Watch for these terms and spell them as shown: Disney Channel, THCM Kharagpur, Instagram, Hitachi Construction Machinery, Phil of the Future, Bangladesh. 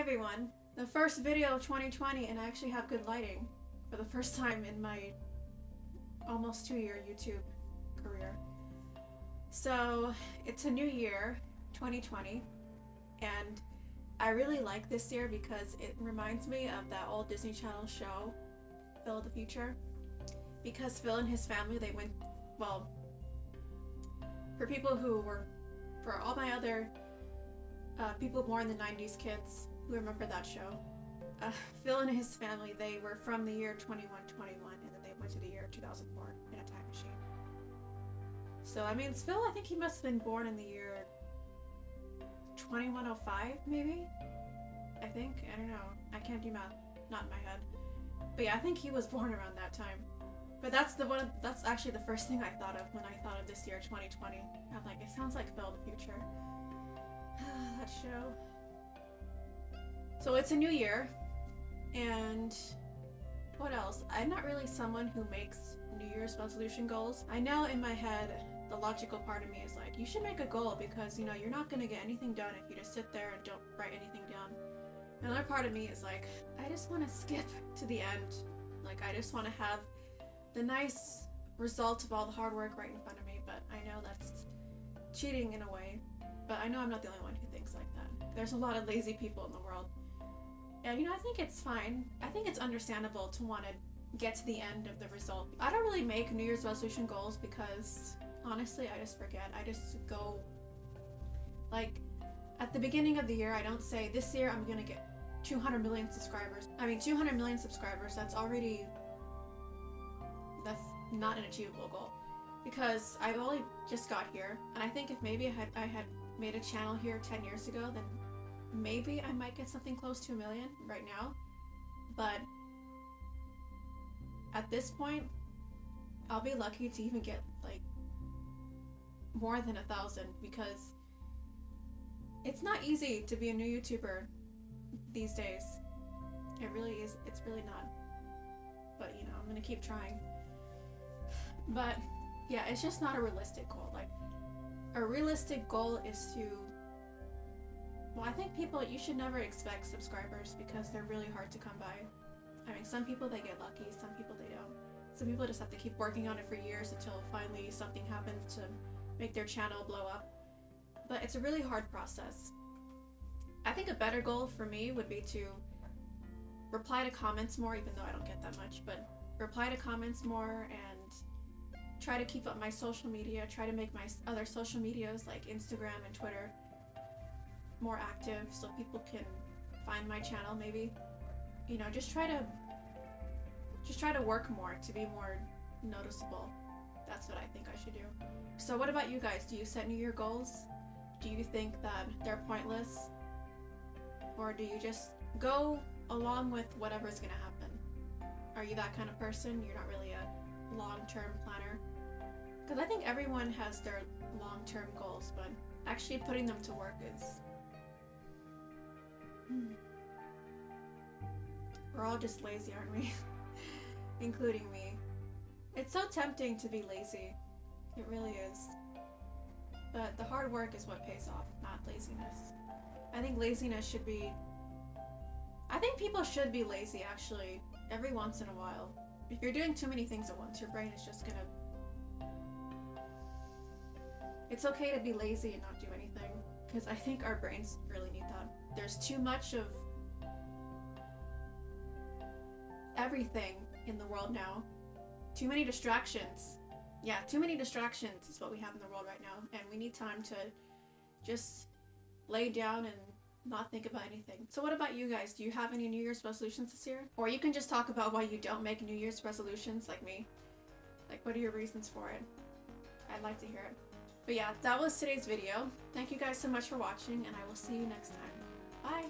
everyone. The first video of 2020, and I actually have good lighting for the first time in my almost 2-year YouTube career. So it's a new year, 2020, and I really like this year because it reminds me of that old Disney Channel show, Phil of the Future, because Phil and his family, they went, well, for people who were, for all my other people born in the 90s kids who remember that show, Phil and his family, they were from the year 2121, and then they went to the year 2004 in a time machine. So that means Phil, I think he must have been born in the year 2105, maybe? I think? I don't know. I can't do math. Not in my head. But yeah, I think he was born around that time. But that's the one. That's actually the first thing I thought of when I thought of this year, 2020. I'm like, it sounds like Phil of the Future. That show. So it's a new year, and what else? I'm not really someone who makes New Year's resolution goals. I know in my head, the logical part of me is like, you should make a goal because, you know, you're not going to get anything done if you just sit there and don't write anything down. Another part of me is like, I just want to skip to the end. Like, I just want to have the nice result of all the hard work right in front of me, but I know that's cheating in a way. But I know I'm not the only one who thinks like that. There's a lot of lazy people in the world. And you know, I think it's fine. I think it's understandable to want to get to the end of the result. I don't really make New Year's resolution goals because honestly, I just forget. I just go, like, at the beginning of the year, I don't say, this year I'm gonna get 200 million subscribers. I mean, 200 million subscribers, that's already, that's not an achievable goal because I've only just got here, and I think if maybe I had made a channel here 10 years ago, then maybe I might get something close to a million right now. But at this point, I'll be lucky to even get like more than 1,000, because it's not easy to be a new YouTuber these days. It really is. It's really not. But you know, I'm gonna keep trying. But yeah, it's just not a realistic goal. Like, a realistic goal is to, well, I think people, you should never expect subscribers because they're really hard to come by. I mean, some people they get lucky, some people they don't. Some people just have to keep working on it for years until finally something happens to make their channel blow up. But it's a really hard process. I think a better goal for me would be to reply to comments more, even though I don't get that much, but reply to comments more and try to keep up my social media, try to make my other social medias like Instagram and Twitter more active so people can find my channel maybe. You know, just try to work more to be more noticeable. That's what I think I should do. So what about you guys? Do you set New Year goals? Do you think that they're pointless? Or do you just go along with whatever's gonna happen? Are you that kind of person? You're not really a long-term planner? Because I think everyone has their long-term goals, but actually putting them to work is... We're all just lazy, aren't we? Including me. It's so tempting to be lazy. It really is. But the hard work is what pays off, not laziness. I think laziness should be... I think people should be lazy, actually, every once in a while. If you're doing too many things at once, your brain is just gonna... It's okay to be lazy and not do anything, because I think our brains really need that. There's too much of everything in the world now. Too many distractions. Yeah, too many distractions is what we have in the world right now, and we need time to just lay down and not think about anything. So what about you guys? Do you have any New Year's resolutions this year? Or you can just talk about why you don't make New Year's resolutions like me. Like, what are your reasons for it? I'd like to hear it. But yeah, that was today's video. Thank you guys so much for watching, and I will see you next time. Bye!